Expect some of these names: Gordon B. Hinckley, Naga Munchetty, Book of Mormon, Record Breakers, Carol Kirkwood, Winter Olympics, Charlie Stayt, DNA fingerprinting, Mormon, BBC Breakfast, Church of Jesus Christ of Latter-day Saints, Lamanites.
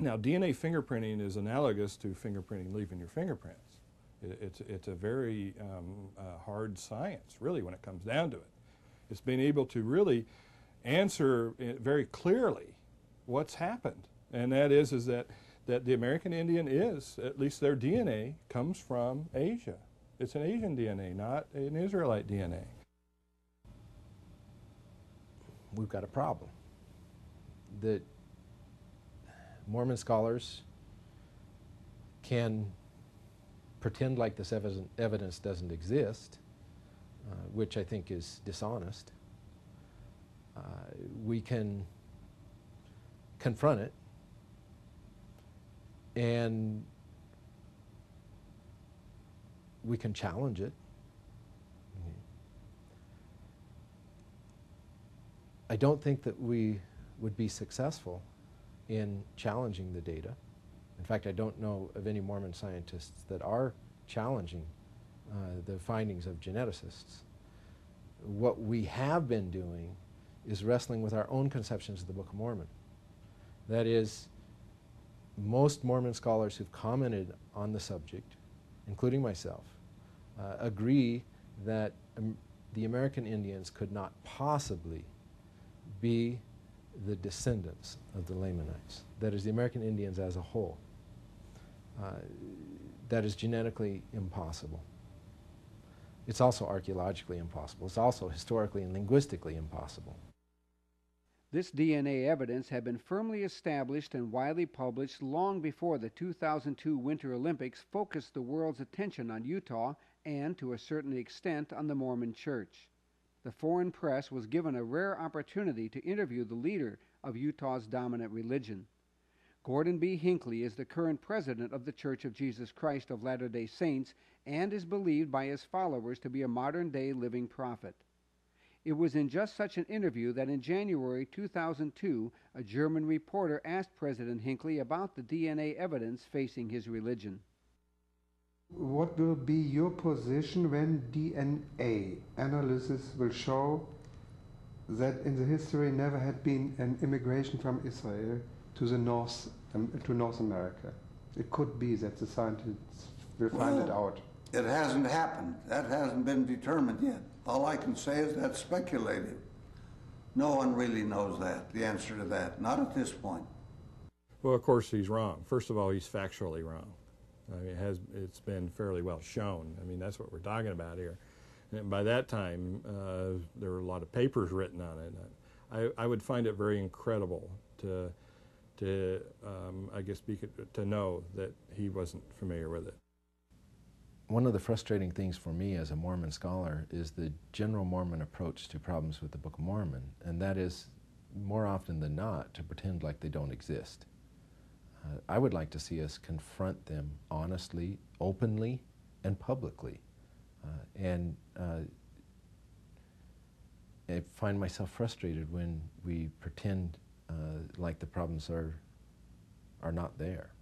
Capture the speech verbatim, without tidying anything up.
Now, D N A fingerprinting is analogous to fingerprinting, leaving your fingerprints. It, it's, it's a very um, uh, hard science, really, when it comes down to it. It's being able to really answer very clearly what's happened. And that is, is that, that the American Indian is, at least their D N A, comes from Asia. It's an Asian D N A, not an Israelite D N A. We've got a problem. The Mormon scholars can pretend like this ev- evidence doesn't exist, uh, which I think is dishonest. Uh, we can confront it and we can challenge it. Mm-hmm. I don't think that we would be successful in challenging the data. In fact, I don't know of any Mormon scientists that are challenging uh, the findings of geneticists. What we have been doing is wrestling with our own conceptions of the Book of Mormon. That is, most Mormon scholars who've commented on the subject, including myself, uh, agree that um, the American Indians could not possibly be the descendants of the Lamanites. That is, the American Indians as a whole. Uh, that is genetically impossible. It's also archaeologically impossible. It's also historically and linguistically impossible. This D N A evidence had been firmly established and widely published long before the two thousand two Winter Olympics focused the world's attention on Utah and, to a certain extent, on the Mormon Church. The foreign press was given a rare opportunity to interview the leader of Utah's dominant religion. Gordon B. Hinckley is the current president of the Church of Jesus Christ of Latter-day Saints and is believed by his followers to be a modern-day living prophet. It was in just such an interview that in January two thousand two, a German reporter asked President Hinckley about the D N A evidence facing his religion. What will be your position when D N A analysis will show that in the history never had been an immigration from Israel to the North, um, to North America? It could be that the scientists will find well, it out. It hasn't happened. That hasn't been determined yet. All I can say is that's speculative. No one really knows that, the answer to that, not at this point. Well, of course, he's wrong. First of all, he's factually wrong. I mean, it has, it's been fairly well shown. I mean, that's what we're talking about here. And by that time, uh, there were a lot of papers written on it. I, I would find it very incredible to, to um, I guess, speak it, to know that he wasn't familiar with it. One of the frustrating things for me as a Mormon scholar is the general Mormon approach to problems with the Book of Mormon, and that is, more often than not, to pretend like they don't exist. Uh, I would like to see us confront them honestly, openly, and publicly. Uh, and uh, I find myself frustrated when we pretend uh, like the problems are, are not there.